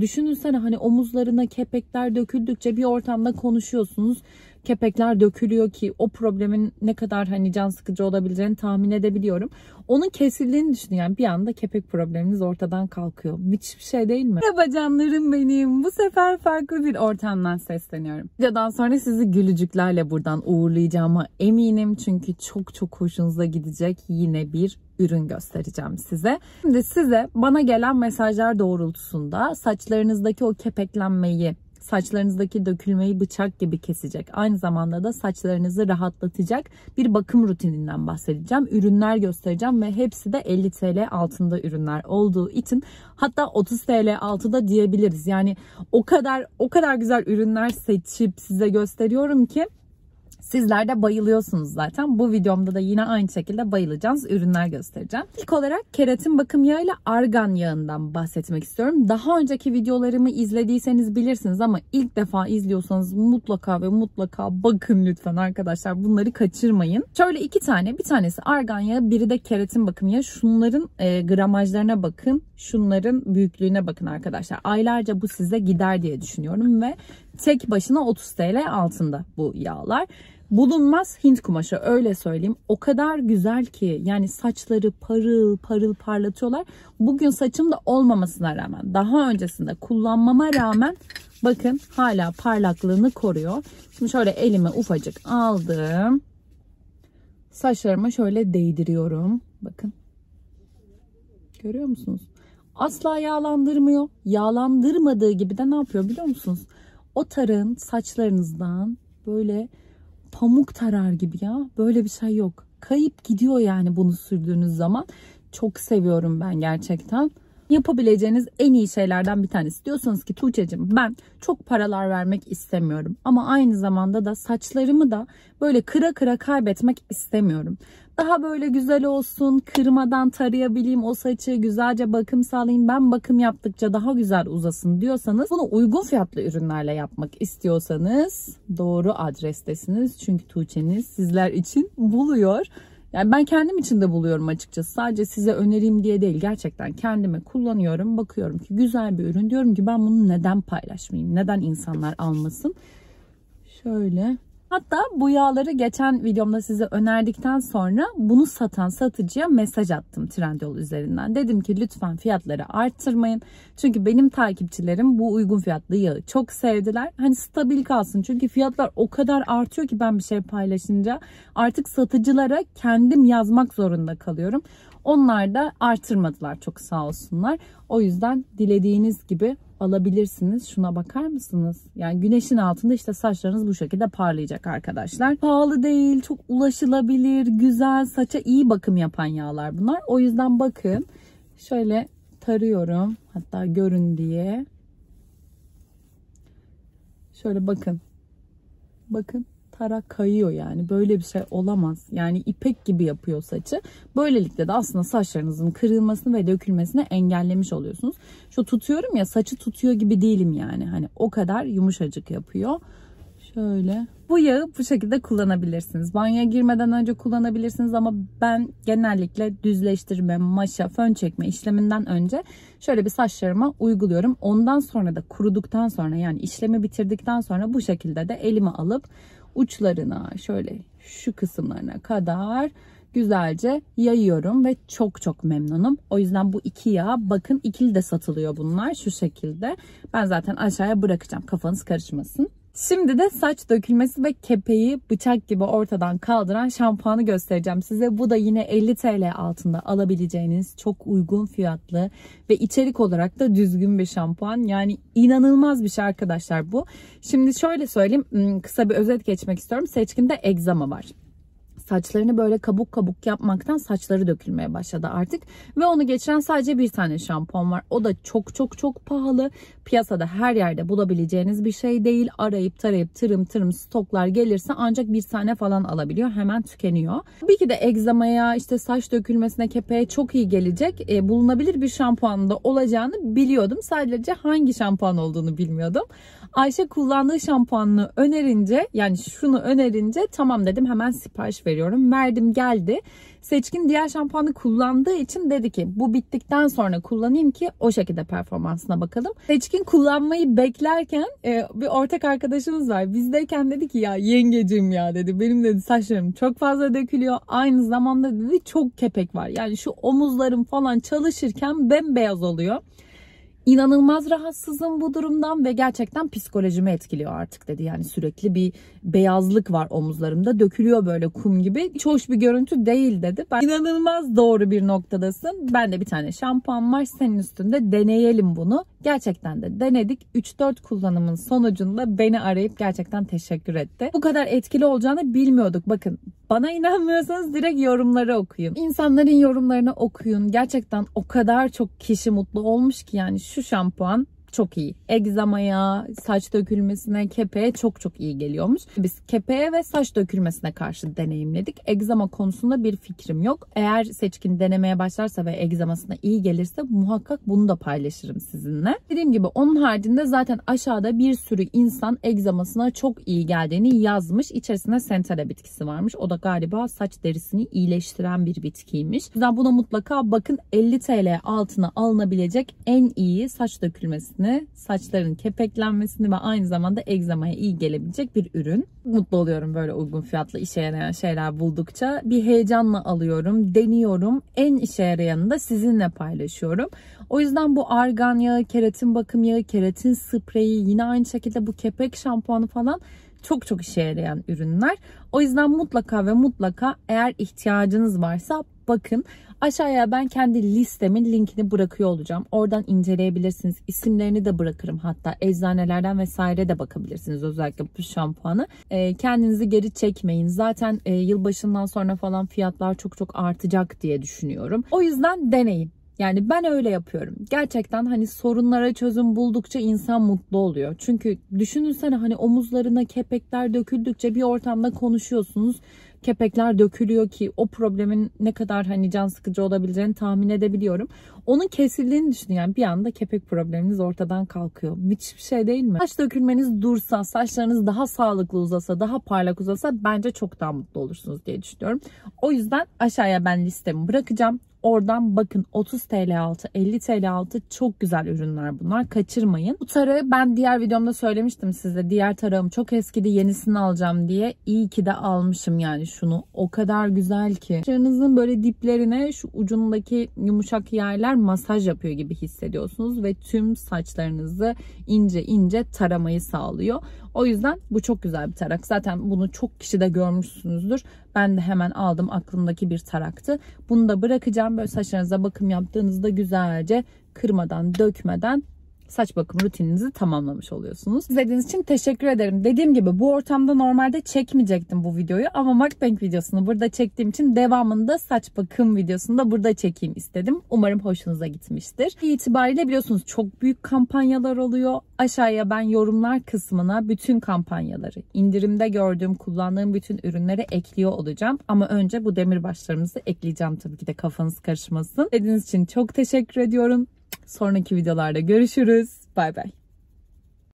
Düşününsene, hani omuzlarına kepekler döküldükçe bir ortamda konuşuyorsunuz. Kepekler dökülüyor ki o problemin ne kadar hani can sıkıcı olabileceğini tahmin edebiliyorum. Onun kesildiğini düşünün, yani bir anda kepek probleminiz ortadan kalkıyor. Müthiş bir şey değil mi? Merhaba canlarım benim. Bu sefer farklı bir ortamdan sesleniyorum. Videodan sonra sizi gülücüklerle buradan uğurlayacağıma eminim. Çünkü çok çok hoşunuza gidecek yine bir ürün göstereceğim size. Şimdi size bana gelen mesajlar doğrultusunda saçlarınızdaki o kepeklenmeyi, saçlarınızdaki dökülmeyi bıçak gibi kesecek, aynı zamanda da saçlarınızı rahatlatacak bir bakım rutininden bahsedeceğim. Ürünler göstereceğim ve hepsi de 50 TL altında ürünler olduğu için, hatta 30 TL altında diyebiliriz. Yani o kadar güzel ürünler seçip size gösteriyorum ki sizler de bayılıyorsunuz zaten. Bu videomda da yine aynı şekilde bayılacağınız ürünler göstereceğim. İlk olarak keratin bakım yağı ile argan yağından bahsetmek istiyorum. Daha önceki videolarımı izlediyseniz bilirsiniz ama ilk defa izliyorsanız mutlaka ve mutlaka bakın lütfen arkadaşlar. Bunları kaçırmayın. Şöyle iki tane. Bir tanesi argan yağı, biri de keratin bakım yağı. Şunların gramajlarına bakın. Şunların büyüklüğüne bakın arkadaşlar. Aylarca bu size gider diye düşünüyorum ve tek başına 30 TL altında bu yağlar. Bulunmaz Hint kumaşı, öyle söyleyeyim. O kadar güzel ki, yani saçları parıl parıl parlatıyorlar. Bugün saçımda olmamasına rağmen, daha öncesinde kullanmama rağmen bakın hala parlaklığını koruyor. Şimdi şöyle elime ufacık aldım. Saçlarıma şöyle değdiriyorum. Bakın. Görüyor musunuz? Asla yağlandırmıyor. Yağlandırmadığı gibi de ne yapıyor biliyor musunuz? O tarın saçlarınızdan böyle pamuk tarar gibi ya. Böyle bir şey yok. Kayıp gidiyor yani bunu sürdüğünüz zaman. Çok seviyorum ben gerçekten. Yapabileceğiniz en iyi şeylerden bir tanesi. Diyorsanız ki Tuğçe'cim ben çok paralar vermek istemiyorum. Ama aynı zamanda da saçlarımı da böyle kıra kıra kaybetmek istemiyorum. Daha böyle güzel olsun, kırmadan tarayabileyim o saçı, güzelce bakım sağlayayım, ben bakım yaptıkça daha güzel uzasın diyorsanız, bunu uygun fiyatlı ürünlerle yapmak istiyorsanız doğru adrestesiniz. Çünkü Tuğçe'niz sizler için buluyor. Yani ben kendim için de buluyorum açıkçası. Sadece size önereyim diye değil. Gerçekten kendime kullanıyorum. Bakıyorum ki güzel bir ürün. Diyorum ki ben bunu neden paylaşmayayım? Neden insanlar almasın? Şöyle. Hatta bu yağları geçen videomda size önerdikten sonra bunu satan satıcıya mesaj attım Trendyol üzerinden. Dedim ki lütfen fiyatları arttırmayın. Çünkü benim takipçilerim bu uygun fiyatlı yağı çok sevdiler. Hani stabil kalsın. Çünkü fiyatlar o kadar artıyor ki ben bir şey paylaşınca artık satıcılara kendim yazmak zorunda kalıyorum. Onlar da artırmadılar çok sağ olsunlar. O yüzden dilediğiniz gibi alabilirsiniz. Şuna bakar mısınız? Yani güneşin altında işte saçlarınız bu şekilde parlayacak arkadaşlar. Pahalı değil, çok ulaşılabilir, güzel, saça iyi bakım yapan yağlar bunlar. O yüzden bakın şöyle tarıyorum, hatta görün diye. Şöyle bakın. Bakın. Tara kayıyor yani. Böyle bir şey olamaz. Yani ipek gibi yapıyor saçı. Böylelikle de aslında saçlarınızın kırılmasını ve dökülmesini engellemiş oluyorsunuz. Şu tutuyorum ya, saçı tutuyor gibi değilim yani. Hani o kadar yumuşacık yapıyor. Şöyle. Bu yağı bu şekilde kullanabilirsiniz. Banyoya girmeden önce kullanabilirsiniz ama ben genellikle düzleştirme, maşa, fön çekme işleminden önce şöyle bir saçlarıma uyguluyorum. Ondan sonra da kuruduktan sonra, yani işlemi bitirdikten sonra bu şekilde de elime alıp uçlarına, şöyle şu kısımlarına kadar güzelce yayıyorum ve çok çok memnunum. O yüzden bu iki yağ, bakın ikili de satılıyor bunlar şu şekilde. Ben zaten aşağıya bırakacağım, kafanız karışmasın. Şimdi de saç dökülmesi ve kepeği bıçak gibi ortadan kaldıran şampuanı göstereceğim size. Bu da yine 50 TL altında alabileceğiniz çok uygun fiyatlı ve içerik olarak da düzgün bir şampuan. Yani inanılmaz bir şey arkadaşlar bu. Şimdi şöyle söyleyeyim, kısa bir özet geçmek istiyorum. Seçkin'de egzama var. Saçlarını böyle kabuk kabuk yapmaktan saçları dökülmeye başladı artık. Ve onu geçiren sadece bir tane şampuan var. O da çok çok çok pahalı. Piyasada her yerde bulabileceğiniz bir şey değil. Arayıp tarayıp tırım tırım stoklar gelirse ancak bir tane falan alabiliyor. Hemen tükeniyor. Tabii ki de egzamaya, işte saç dökülmesine, kepeğe çok iyi gelecek. Bulunabilir bir şampuanın da olacağını biliyordum. Sadece hangi şampuan olduğunu bilmiyordum. Ayşe kullandığı şampuanını önerince, yani şunu önerince tamam dedim, hemen sipariş verdim. veriyorum. Verdim, geldi. Seçkin diğer şampuanı kullandığı için dedi ki bu bittikten sonra kullanayım ki o şekilde performansına bakalım. Seçkin kullanmayı beklerken bir ortak arkadaşımız var. Bizdeyken dedi ki ya yengecim ya dedi. Benim dedi saçlarım çok fazla dökülüyor. Aynı zamanda dedi çok kepek var. Yani şu omuzlarım falan çalışırken bembeyaz oluyor. İnanılmaz rahatsızım bu durumdan ve gerçekten psikolojimi etkiliyor artık dedi. Yani sürekli bir beyazlık var omuzlarımda, dökülüyor böyle kum gibi. Hiç hoş bir görüntü değil dedi. Ben, inanılmaz doğru bir noktadasın. Ben de bir tane şampuan var senin üstünde, deneyelim bunu. Gerçekten de denedik. 3-4 kullanımın sonucunda beni arayıp gerçekten teşekkür etti. Bu kadar etkili olacağını bilmiyorduk. Bakın, bana inanmıyorsanız direkt yorumları okuyun. İnsanların yorumlarını okuyun. Gerçekten o kadar çok kişi mutlu olmuş ki yani şu şampuan çok iyi. Egzamaya, saç dökülmesine, kepeğe çok iyi geliyormuş. Biz kepeğe ve saç dökülmesine karşı deneyimledik. Egzama konusunda bir fikrim yok. Eğer Seçkin denemeye başlarsa ve egzamasına iyi gelirse muhakkak bunu da paylaşırım sizinle. Dediğim gibi onun haricinde zaten aşağıda bir sürü insan egzamasına çok iyi geldiğini yazmış. İçerisinde sentera bitkisi varmış. O da galiba saç derisini iyileştiren bir bitkiymiş. O yüzden buna mutlaka bakın, 50 TL altına alınabilecek en iyi saç dökülmesine, saçların kepeklenmesini ve aynı zamanda egzamaya iyi gelebilecek bir ürün. Mutlu oluyorum böyle uygun fiyatlı işe yarayan şeyler buldukça. Bir heyecanla alıyorum, deniyorum. En işe yarayanı da sizinle paylaşıyorum. O yüzden bu argan yağı, keratin bakım yağı, keratin spreyi, yine aynı şekilde bu kepek şampuanı falan çok işe yarayan ürünler. O yüzden mutlaka eğer ihtiyacınız varsa bakın. Aşağıya ben kendi listemin linkini bırakıyor olacağım. Oradan inceleyebilirsiniz. İsimlerini de bırakırım hatta. Eczanelerden vesaire de bakabilirsiniz. Özellikle bu şampuanı. Kendinizi geri çekmeyin. Zaten yılbaşından sonra falan fiyatlar çok artacak diye düşünüyorum. O yüzden deneyin. Yani ben öyle yapıyorum. Gerçekten hani sorunlara çözüm buldukça insan mutlu oluyor. Çünkü düşünsene hani omuzlarına kepekler döküldükçe bir ortamda konuşuyorsunuz. Kepekler dökülüyor ki o problemin ne kadar hani can sıkıcı olabileceğini tahmin edebiliyorum. Onun kesildiğini düşünün, yani bir anda kepek probleminiz ortadan kalkıyor. Müthiş bir şey değil mi? Saç dökülmeniz dursa, saçlarınız daha sağlıklı uzasa, daha parlak uzasa bence çok daha mutlu olursunuz diye düşünüyorum. O yüzden aşağıya ben listemi bırakacağım. Oradan bakın, 30 TL altı, 50 TL altı çok güzel ürünler bunlar. Kaçırmayın. Bu tarağı ben diğer videomda söylemiştim size. Diğer tarağım çok eskidi, yenisini alacağım diye. İyi ki de almışım yani şunu. O kadar güzel ki. Saçınızın böyle diplerine şu ucundaki yumuşak yerler masaj yapıyor gibi hissediyorsunuz. Ve tüm saçlarınızı ince taramayı sağlıyor. O yüzden bu çok güzel bir tarak. Zaten bunu çok kişi de görmüşsünüzdür. Ben de hemen aldım, aklımdaki bir taraktı. Bunu da bırakacağım. Böyle saçlarınıza bakım yaptığınızda güzelce kırmadan, dökmeden saç bakım rutininizi tamamlamış oluyorsunuz. İzlediğiniz için teşekkür ederim. Dediğim gibi bu ortamda normalde çekmeyecektim bu videoyu ama mukbang videosunu burada çektiğim için devamında saç bakım videosunu da burada çekeyim istedim. Umarım hoşunuza gitmiştir. İtibariyle biliyorsunuz çok büyük kampanyalar oluyor. Aşağıya ben yorumlar kısmına bütün kampanyaları, indirimde gördüğüm, kullandığım bütün ürünleri ekliyor olacağım. Ama önce bu demirbaşlarımızı ekleyeceğim tabii ki de, kafanız karışmasın. İzlediğiniz için çok teşekkür ediyorum. Sonraki videolarda görüşürüz. Bay bay.